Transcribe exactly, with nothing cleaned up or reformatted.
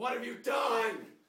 What have you done?